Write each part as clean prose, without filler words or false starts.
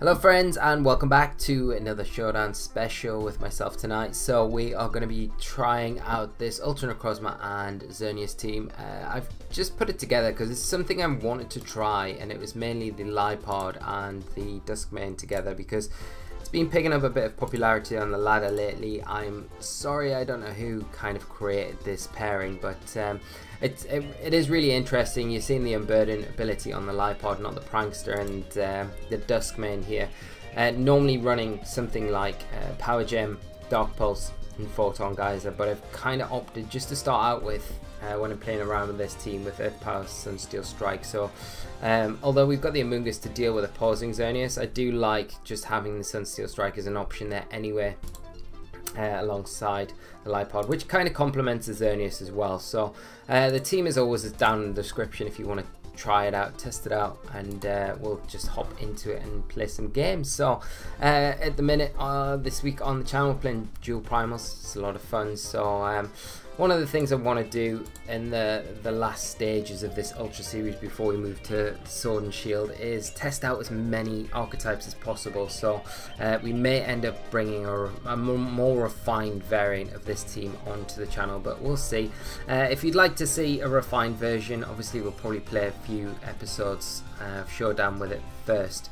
Hello friends and welcome back to another Showdown special with myself tonight. So we are going to be trying out this Ultra Necrozma and Xerneas team. I've just put it together because it's something I wanted to try, and it was mainly the Liepard and the Dusk Mane together because it's been picking up a bit of popularity on the ladder lately. I'm sorry I don't know who kind of created this pairing, but it is really interesting. You've seen the Unburden ability on the Liepard, not the Prankster, and the Dusk Mane here. Normally running something like Power Gem, Dark Pulse and Photon Geyser, but I've kind of opted just to start out with, when I'm playing around with this team, with Earth Power, Sunsteel Strike. So although we've got the Amoonguss to deal with a pausing Xerneas, I do like just having the Sunsteel Strike as an option there anyway, alongside the Liepard, which kind of complements the Xerneas as well. So the team is always down in the description if you want to try it out, test it out, and we'll just hop into it and play some games. So at the minute, this week on the channel we're playing dual primals. It's a lot of fun. So one of the things I want to do in the last stages of this Ultra series before we move to Sword and Shield is test out as many archetypes as possible. So we may end up bringing a more refined variant of this team onto the channel, but we'll see. If you'd like to see a refined version, obviously we'll probably play a few episodes of Showdown with it first.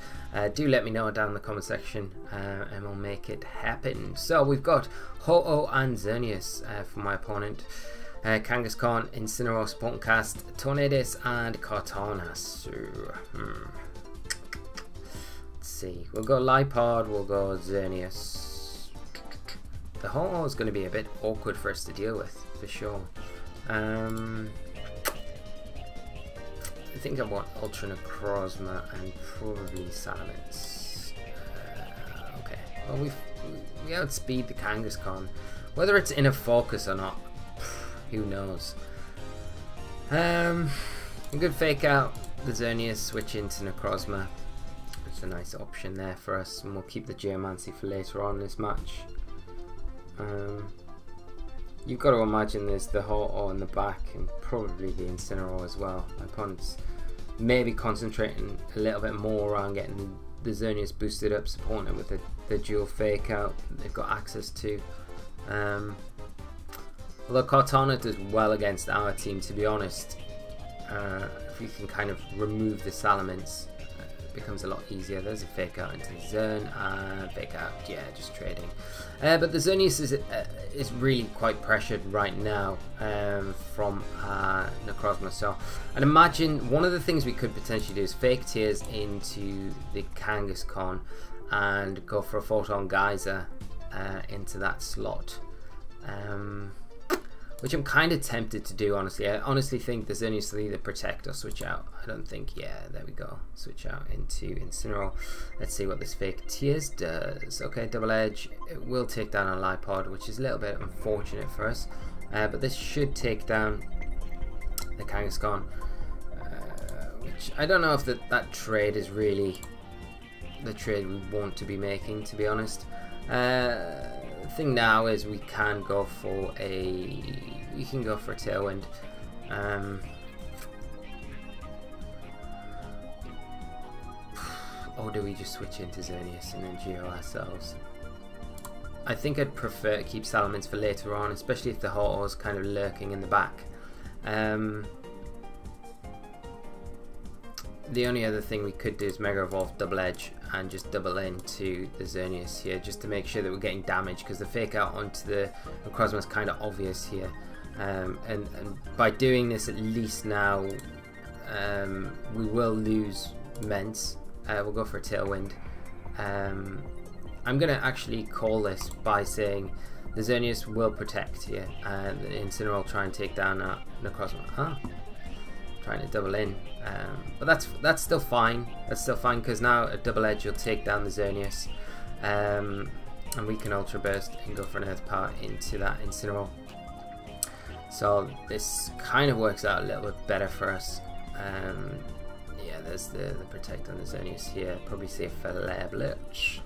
Do let me know down in the comment section and we'll make it happen. So we've got Ho-Oh and Xerneas for my opponent. Kangaskhan, Incineroar, Spawncast, Tornadus and Kartana. So, let's see. We'll go Liepard, we'll go Xerneas. The Ho-Oh is going to be a bit awkward for us to deal with, for sure. I think I want Ultra Necrozma and probably Salamence. Okay, well we outspeed the Kangaskhan. Whether it's in a focus or not, who knows. I'm going to fake out the Xerneas, switch into Necrozma. It's a nice option there for us, and we'll keep the Geomancy for later on in this match. You've got to imagine there's the Ho-Oh in the back and probably the Incineroar as well. My opponent's maybe concentrating a little bit more around getting the Xerneas boosted up, supporting it with the dual fake out they've got access to. Although Kartana does well against our team, to be honest. If you can kind of remove the Salamence, it becomes a lot easier. There's a fake out into the Xern, fake out, yeah, just trading. But the Xerneas is really quite pressured right now from Necrozma. So I'd imagine one of the things we could potentially do is fake tears into the Kangaskhan and go for a Photon Geyser into that slot. Which I'm kind of tempted to do, honestly. I honestly think the Xerneas will either protect or switch out. I don't think, yeah, there we go. Switch out into Incineroar. Let's see what this fake tears does. Okay, Double Edge. It will take down a Liepard, which is a little bit unfortunate for us. But this should take down the Kangaskhan. Which I don't know if that trade is really the trade we want to be making, to be honest. The thing now is we can go for a Tailwind. Or do we just switch into Xerneas and then Geo ourselves? I think I'd prefer to keep Salamence for later on, especially if the Ho-Oh is kind of lurking in the back. The only other thing we could do is Mega Evolve, Double Edge and just double into the Xerneas here just to make sure that we're getting damage, because the fake out onto the Necrozma is kind of obvious here. And by doing this, at least now we will lose Mence. We'll go for a Tailwind. I'm going to actually call this by saying the Xerneas will protect here. The Incineroar will try and take down our Necrozma. Huh? Trying to double in, but that's still fine. That's still fine, because now a Double Edge will take down the Xerneas, and we can Ultra Burst and go for an Earth Power into that Incineroar. So this kind of works out a little bit better for us. Yeah, there's the Protect on the Xerneas here. Probably safe for Lair Blitz.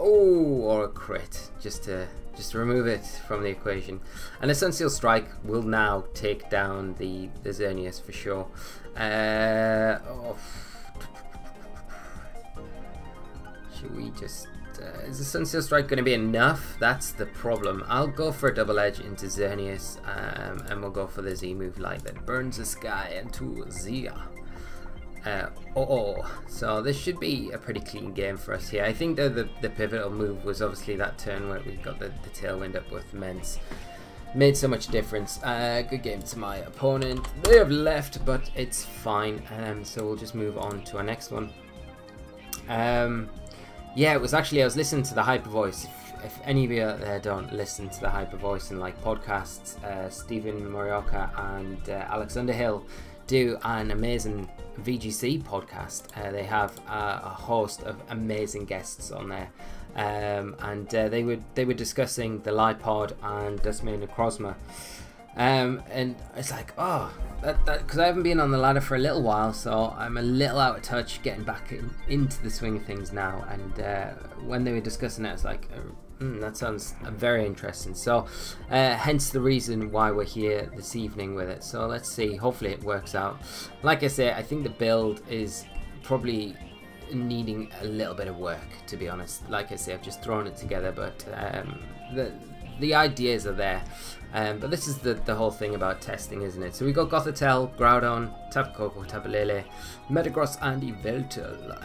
Oh, or a crit, just to remove it from the equation. And a Sunsteel Strike will now take down the Xerneas for sure. Can we just... is the Sunsteel Strike going to be enough? That's the problem. I'll go for a Double Edge into Xerneas, and we'll go for the Z-move Light that burns the sky into Zia. So this should be a pretty clean game for us here. I think that the pivotal move was obviously that turn where we got the Tailwind up with Mence. Made so much difference. Good game to my opponent. They have left, but it's fine. So we'll just move on to our next one. Yeah, it was actually, I was listening to the Hyper Voice. If any of you out there don't listen to the Hyper Voice and like podcasts, Stephen Morioka and Alex Underhill do an amazing VGC podcast. They have a host of amazing guests on there, and they were discussing the Liepard and Dusk Mane Necrozma, and it's like, oh, because I haven't been on the ladder for a little while, so I'm a little out of touch, getting back into the swing of things now. And when they were discussing it, I was like, that sounds very interesting. So hence the reason why we're here this evening with it. So let's see, hopefully it works out. Like I say, I think the build is probably needing a little bit of work, to be honest. Like I say, I've just thrown it together, but the ideas are there. But this is the whole thing about testing, isn't it? So we got Gothitelle, Groudon, Tapu Koko, Tapu Lele, Metagross and Yveltal.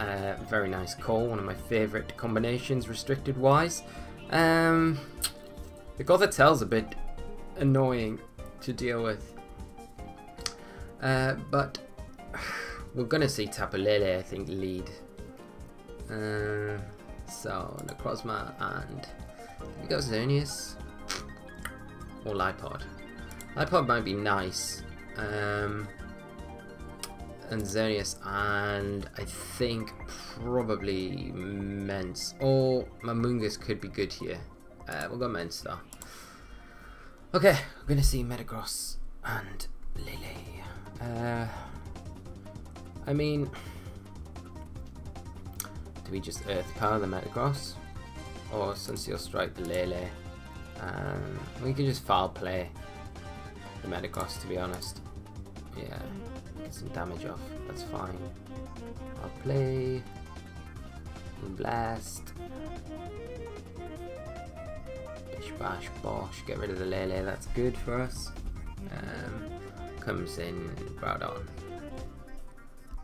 Very nice call, one of my favourite combinations restricted wise. The Gothitelle's a bit annoying to deal with, but we're going to see Tapu Lele, I think, lead. So Necrozma and... we got Xerneas or Liepard. Liepard might be nice, and Xerneas, and I think probably Mence or Amoonguss could be good here. We'll go Mence though. Okay, we're gonna see Metagross and Lily. I mean, do we just Earth Power the Metagross? Or Sunsteel Strike the Lele. We can just Foul Play the Metagross, to be honest. Yeah, get some damage off, that's fine. I'll play Moonblast. Bish bash bosh, get rid of the Lele, that's good for us. Comes in Groudon,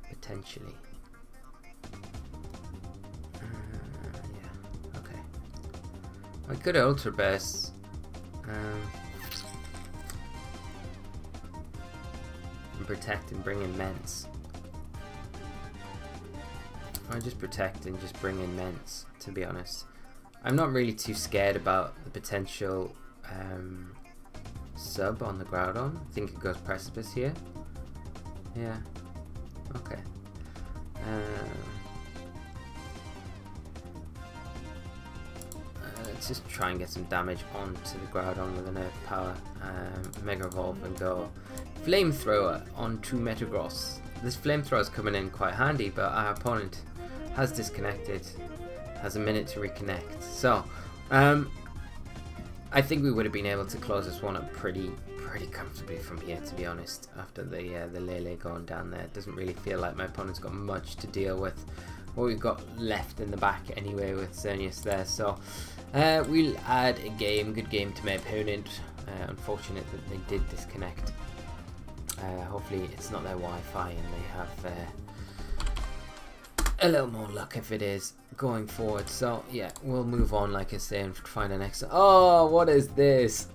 potentially. I could Ultra Burst. And protect and bring in Mence. I just protect and just bring in Mence, to be honest. I'm not really too scared about the potential sub on the Groudon. I think it goes Precipice here. Yeah. Okay. Let's just try and get some damage onto the Groudon with an Earth Power, Mega Evolve and go. Flamethrower onto Metagross. This Flamethrower is coming in quite handy, but our opponent has disconnected, has a minute to reconnect. So, I think we would have been able to close this one up pretty comfortably from here, to be honest. After the Lele going down there, it doesn't really feel like my opponent's got much to deal with. What we've got left in the back anyway with Xerneas there, so we'll add a game. Good game to my opponent. Unfortunate that they did disconnect. Hopefully it's not their Wi-Fi and they have a little more luck if it is going forward. So yeah, we'll move on, like I say, and find our next. Oh, what is this?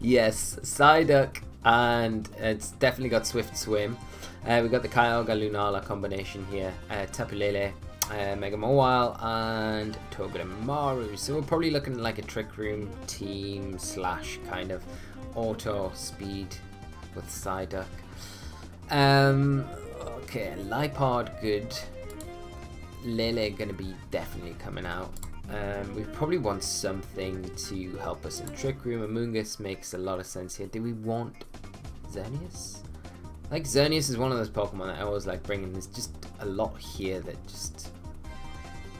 Yes, Psyduck, and it's definitely got Swift Swim. We got the Kyogre-Lunala combination here, Tapu Lele, Mega Mawile and Togedemaru. So we're probably looking at like a Trick Room team slash kind of auto speed with Psyduck. Okay, Liepard good. Lele gonna be definitely coming out. We probably want something to help us in Trick Room. Amoonguss makes a lot of sense here. Do we want Xerneas? Like, Xerneas is one of those Pokemon that I always like bringing. There's just a lot here that just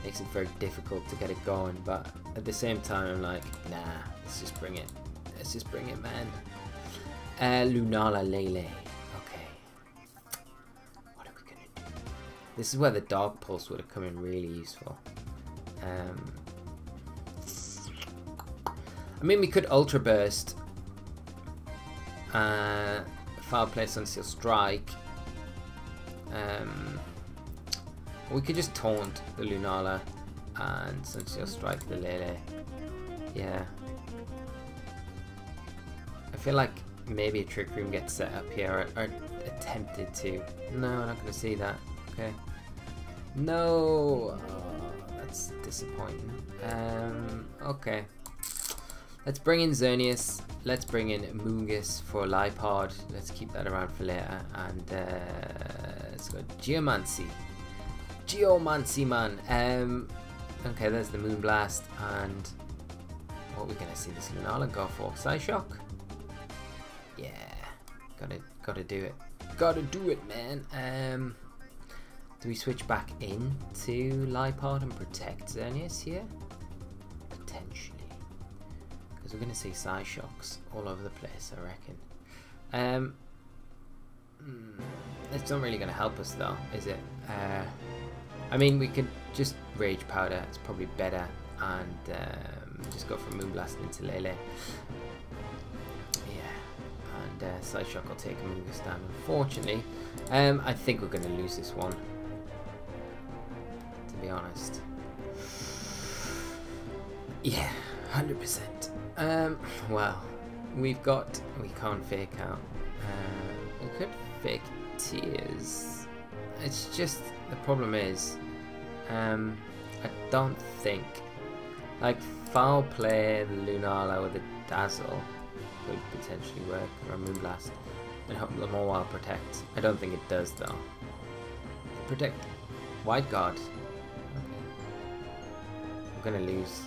makes it very difficult to get it going, but at the same time I'm like, nah, let's just bring it. Let's just bring it, man. Lunala Lele. Okay. What are we gonna do? This is where the Dark Pulse would have come in really useful. I mean, we could Ultra Burst, Foul Play, Sunsteel Strike. We could just Taunt the Lunala and Sunsteel Strike the Lele. Yeah. I feel like maybe a Trick Room gets set up here, or attempted to. No, I'm not going to see that. Okay. No! Oh, that's disappointing. Okay. Let's bring in Xerneas. Let's bring in Amoonguss for Liepard. Let's keep that around for later. And let's go Geomancy. Geomancy, man! Okay, there's the Moonblast. And what are we going to see this Lunala go for? Psyshock? Yeah. Gotta do it. Gotta do it, man! Do we switch back into Liepard and protect Xerneas here? Potentially. Because we're going to see Psyshocks all over the place, I reckon. It's not really going to help us though, is it? I mean, we could just Rage Powder, it's probably better. And just go from Moonblast into Lele. Yeah. And Psyshock will take Amoonguss down, unfortunately. I think we're going to lose this one, be honest. Yeah, 100%. Well, we can't fake out. We could fake tears. It's just the problem is, I don't think like Foul Play the Lunala with a Dazzle could potentially work, or a Moonblast and help them all while protect. I don't think it does though. Protect White Guard. Gonna lose.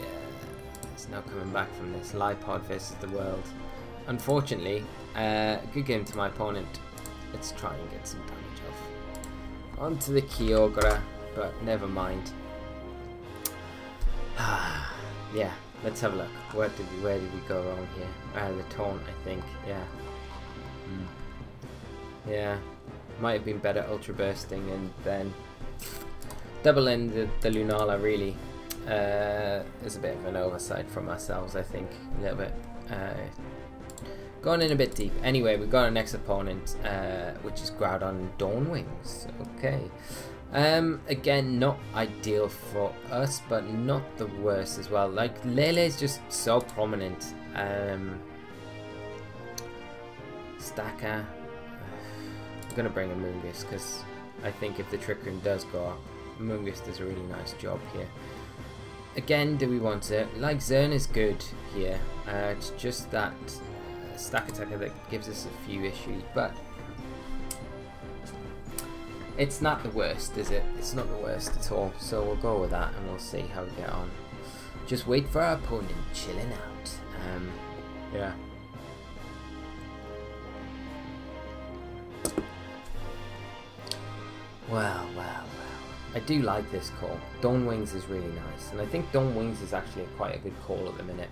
Yeah, there's no coming back from this. Liepard versus the world. Unfortunately, good game to my opponent. Let's try and get some damage off. Onto the Kyogre, but never mind. Yeah, let's have a look. Where did we go wrong here? The Taunt, I think. Yeah. Yeah. Might have been better Ultra Bursting and then Double End the Lunala really is a bit of an oversight from ourselves, I think, a little bit. Going in a bit deep. Anyway, we've got our next opponent, which is Groudon Dawn Wings. Okay. Again, not ideal for us, but not the worst as well. Like, Lele is just so prominent. Stacker. I'm going to bring Amoonguss because I think if the Trick Room does go up, Amoonguss does a really nice job here. Again, do we want it? Like, Xerneas is good here. It's just that Stack Attacker that gives us a few issues, but it's not the worst, is it? It's not the worst at all, so we'll go with that and we'll see how we get on. Just wait for our opponent chilling out. Yeah. Well, well. I do like this call. Dawn Wings is really nice, and I think Dawn Wings is actually quite a good call at the minute.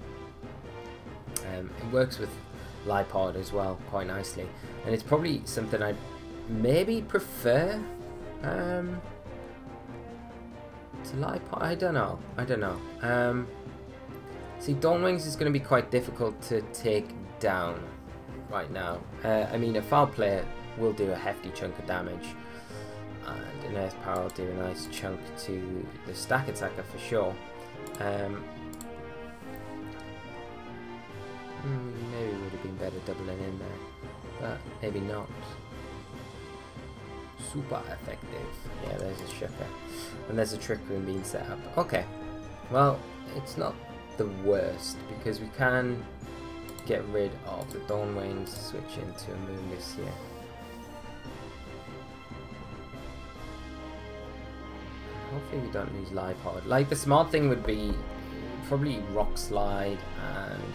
It works with Liepard as well quite nicely, and it's probably something I'd maybe prefer to Liepard. I don't know. See, Dawn Wings is going to be quite difficult to take down right now. I mean, a Foul Player will do a hefty chunk of damage. And an Earth Power will do a nice chunk to the Stack Attacker for sure. Maybe it would have been better doubling in there, but maybe not. Super effective. Yeah, there's a Shooker. And there's a Trick Room being set up. Okay, well, it's not the worst because we can get rid of the Dawn Wings, switch into Amoonguss here. Hopefully we don't lose Liepard. Like, the smart thing would be probably Rock Slide and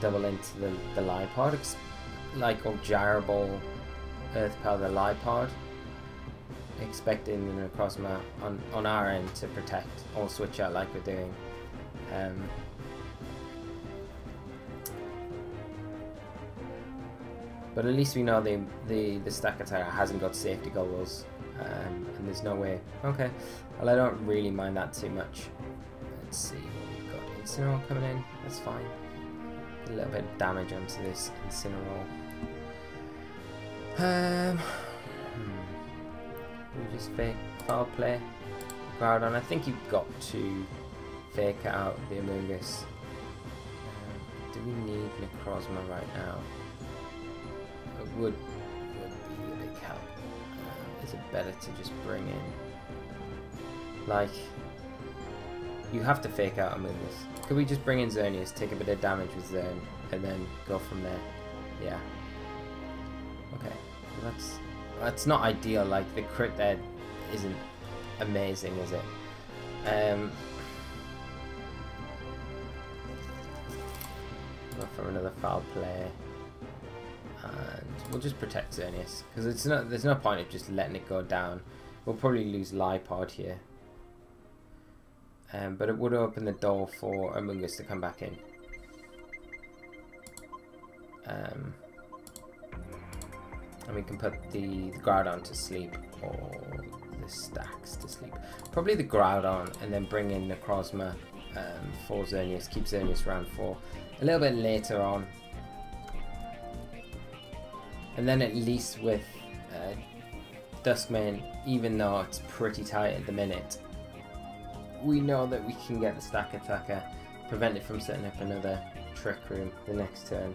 double into the Liepard. Like, or Gyro Ball, Earth Power the Liepard. Expecting the Necrozma on our end to protect or switch out like we're doing. But at least we know the stack attack hasn't got safety goggles, and there's no way. Okay, well, I don't really mind that too much. Let's see what we've got. Incineroar coming in, that's fine. A little bit of damage onto this Incineroar. We'll just fake Foul Play. Groudon, I think you've got to fake out the Amoonguss. Do we need Necrozma right now? It would be a big help. Is it better to just bring in... like... you have to fake out Amoonguss. Could we just bring in Xerneas, take a bit of damage with Xern, and then go from there? Yeah. Okay. Well, that's not ideal, like the crit there isn't amazing, is it? Go for another Foul Play. And we'll just protect Xerneas, because it's not, there's no point of just letting it go down. We'll probably lose Liepard here. But it would open the door for Amoonguss to come back in. And we can put the Groudon to sleep, or the stacks to sleep. Probably the Groudon, and then bring in Necrozma for Xerneas, keep Xerneas round for a little bit later on. And then at least with Dusk Mane, even though it's pretty tight at the minute, we know that we can get the stack attacker, prevent it from setting up another Trick Room the next turn.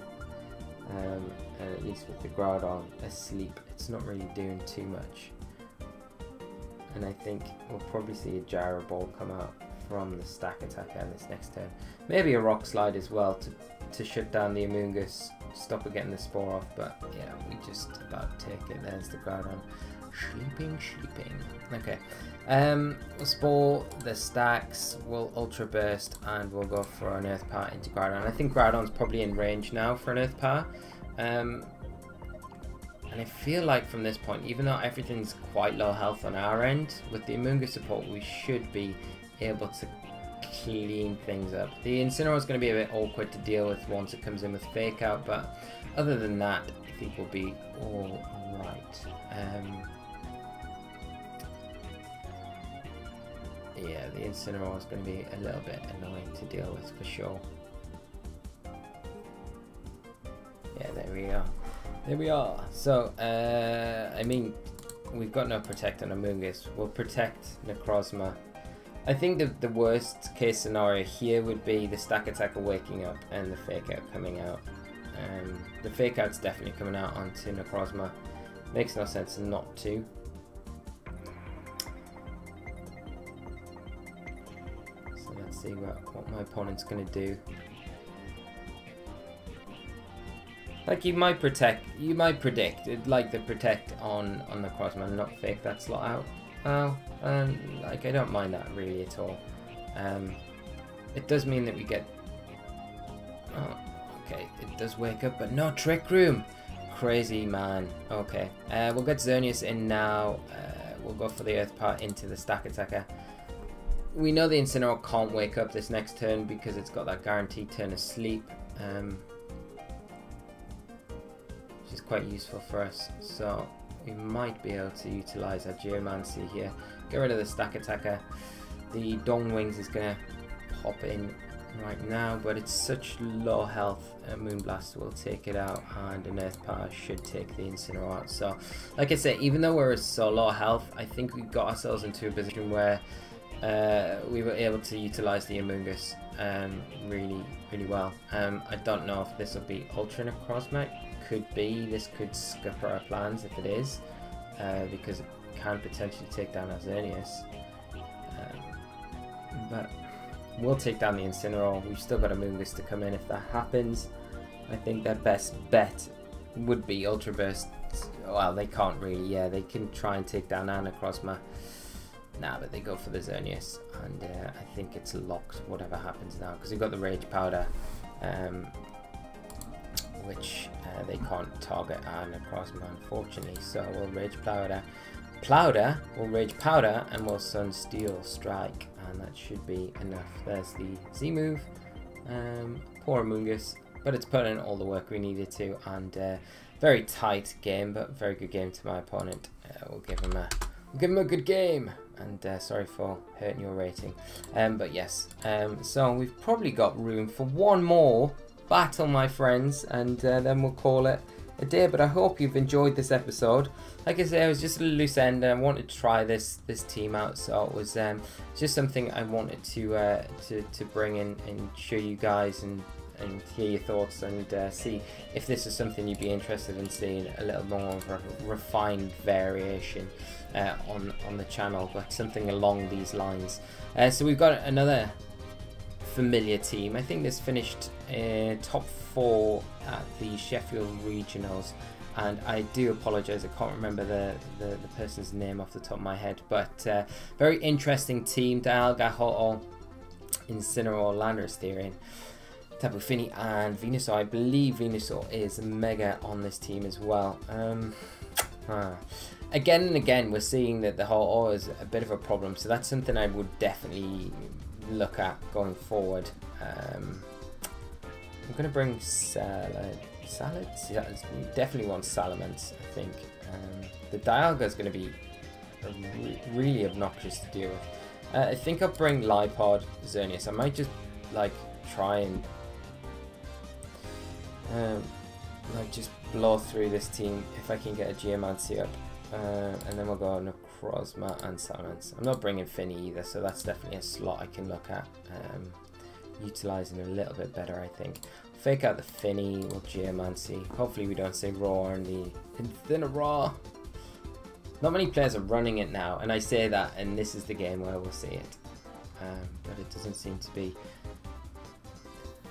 And at least with the Groudon asleep, it's not really doing too much. And I think we'll probably see a Gyro Ball come out from the stack attacker this next turn. Maybe a Rock Slide as well to shut down the Amoonguss, stop it getting the Spore off, but yeah, we just about take it. There's the Groudon. Sleeping, sleeping. Okay. We'll Spore the stacks, we'll Ultra Burst, and we'll go for an Earth Power into Groudon. I think Groudon's probably in range now for an Earth Power. And I feel like from this point, even though everything's quite low health on our end, with the Amoonguss support, we should be able to clean things up. The Incineroar is going to be a bit awkward to deal with once it comes in with Fake Out, but other than that, I think we'll be alright. Yeah, the Incineroar is going to be a little bit annoying to deal with for sure. Yeah, there we are. There we are. So, I mean, we've got no Protect on Amoonguss. We'll Protect Necrozma. I think the worst case scenario here would be the stack attacker waking up and the Fake Out coming out. The Fake Out's definitely coming out onto Necrozma. Makes no sense not to. So let's see what my opponent's going to do. Like you might predict, like the Protect on Necrozma and not fake that slot out. Well, like I don't mind that really at all. It does mean that we get... oh, okay, it does wake up, but no Trick Room! Crazy man. Okay, we'll get Xerneas in now. We'll go for the Earth Power into the stack attacker. We know the Incineroar can't wake up this next turn because it's got that guaranteed turn of sleep. Which is quite useful for us, so we might be able to utilise our Geomancy here. Get rid of the stack attacker. The Dawn Wings is going to pop in right now, but it's such low health. Moonblast will take it out, and an Earth Power should take the Incineroar out. So, like I say, even though we're so low health, I think we got ourselves into a position where we were able to utilise the Amoonguss really well. I don't know if this will be Ultra Necrozma. Could be. This could scupper our plans if it is, because it can potentially take down our Xerneas. But we'll take down the Incineroar. We've still got Amoonguss to come in if that happens. I think their best bet would be Ultra Burst. Well, they can't really. Yeah, they can try and take down our Necrozma. Nah, but they go for the Xerneas, and I think it's locked whatever happens now, because we've got the Rage Powder, which they can't target our Necrozma, unfortunately. So we'll Rage Powder. We'll Rage Powder, and we'll Sunsteel Strike, and that should be enough. There's the Z move. Poor Amoonguss, but it's put in all the work we needed to, and Very tight game, but very good game to my opponent. We'll give him a good game. And sorry for hurting your rating. But yes, so we've probably got room for one more battle, my friends, and then we'll call it a day. But I hope you've enjoyed this episode. Like I say, I was just a loose end and I wanted to try this team out, so it was just something I wanted to bring in and show you guys and hear your thoughts and see if this is something you'd be interested in seeing a little more of a refined variation on the channel, but something along these lines. So we've got another familiar team. I think this finished top four at the Sheffield Regionals, and I do apologise, I can't remember the person's name off the top of my head, but very interesting team. Dialga, Ho-Oh, Incineroar, Landorus Therian, Tapu Fini and Venusaur. I believe Venusaur is Mega on this team as well. Again and again we're seeing that the Ho-Oh is a bit of a problem, so that's something I would definitely look at going forward. I'm going to bring Salad? Yeah, we definitely want Salamence, I think. The Dialga is going to be really obnoxious to deal with. I think I'll bring Liepard, Xerneas. I might just like try and like just blow through this team if I can get a Geomancy up, and then we'll go Necrozma and Salamence. I'm not bringing Fini either, so that's definitely a slot I can look at utilising a little bit better, I think. Fake out the Fini or Geomancy. Hopefully we don't say Roar and the Incineroar. Not many players are running it now, and I say that, and this is the game where we'll see it, but it doesn't seem to be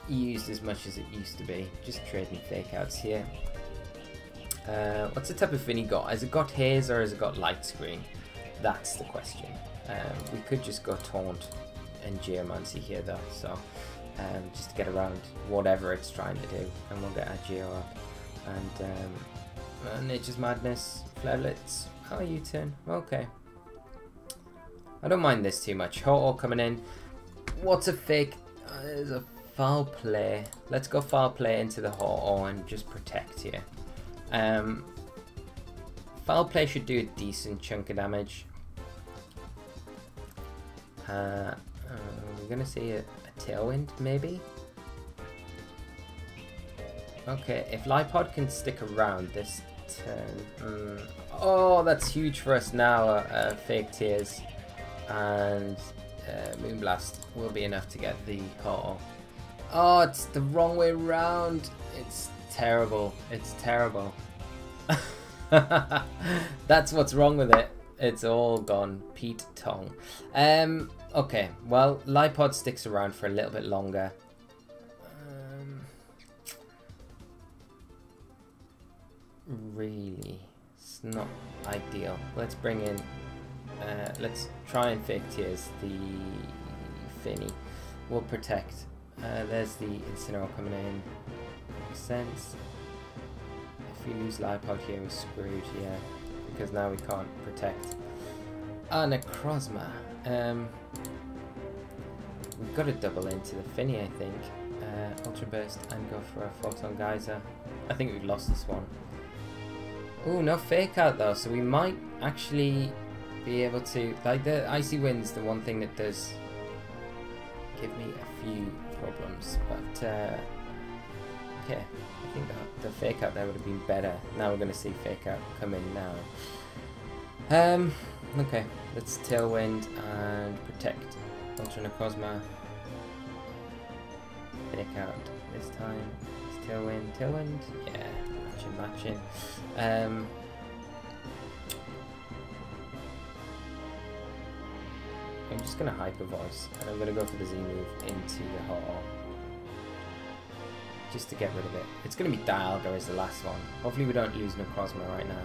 used as much as it used to be. Just trading fake outs here. What's the Tapu Fini got? Has it got haze or has it got light screen? That's the question. We could just go Taunt and Geomancy here though, so just to get around whatever it's trying to do, and we'll get our Geo up. And Nature's Madness, Flareblitz. Oh, U-turn. Okay. I don't mind this too much. Ho-Oh coming in. What's a fake? There's a Foul Play. Let's go Foul Play into the Ho-Oh and just protect here. Foul Play should do a decent chunk of damage. We're going to see a Tailwind maybe. Okay, if Liepard can stick around this turn. Oh, that's huge for us now. Fake Tears and Moonblast will be enough to get the Ho-Oh. Oh, it's the wrong way round. It's terrible. It's terrible. That's what's wrong with it. It's all gone. Pete Tong. Okay, well, Liepard sticks around for a little bit longer. Really, it's not ideal. Let's bring in... let's try and fake Tears the Fini. We'll protect... there's the Incineroar coming in. Makes sense. If we lose Liepard here, we're screwed, yeah. Because now we can't protect. Ah, Necrozma. We've got to double into the Fini, I think. Ultra Burst and go for a Photon Geyser. I think we've lost this one. Ooh, no Fake Out though, so we might actually be able to... Like, the Icy Wind's the one thing that does give me a few problems, but okay, I think the fake out there would have been better. Now we're going to see fake out come in now. Okay, let's Tailwind and protect Ultra Necrozma. Fake out this time. It's Tailwind, yeah, matching. I'm just going to Hyper Voice, and I'm going to go for the Z move into the Ho-Oh. Just to get rid of it. It's going to be Dialga as the last one. Hopefully we don't lose Necrozma right now.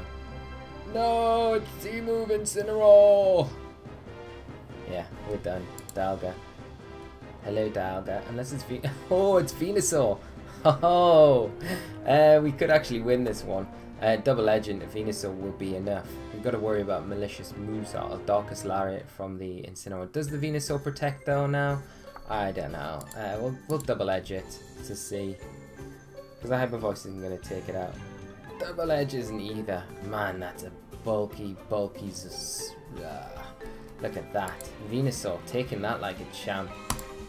No, it's Z move Incineroar! Yeah, we're done. Dialga. Hello Dialga. Unless it's Oh, it's Venusaur! Ho-Oh! We could actually win this one. Double Edge into Venusaur will be enough. We've got to worry about malicious moves out of Darkest Lariat from the Incineroar. Does the Venusaur protect though now? I don't know. We'll Double Edge it to see. Because the Hyper Voice isn't going to take it out. Double Edge isn't either. Man, that's a bulky... Look at that. Venusaur taking that like a champ.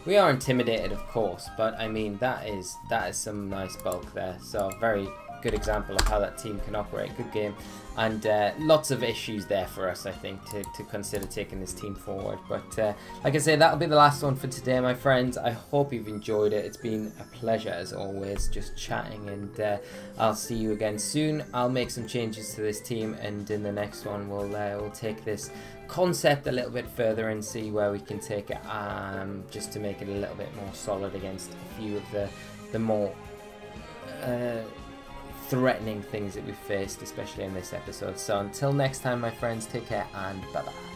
We are intimidated, of course, but I mean, that is some nice bulk there. So very good example of how that team can operate. Good game. And lots of issues there for us, I think, to consider taking this team forward. But like I say, that'll be the last one for today, my friends. I hope you've enjoyed it. It's been a pleasure, as always, just chatting. And I'll see you again soon. I'll make some changes to this team. And in the next one, we'll take this concept a little bit further and see where we can take it, just to make it a little bit more solid against a few of the more... threatening things that we faced, especially in this episode. So until next time, my friends, take care and bye-bye.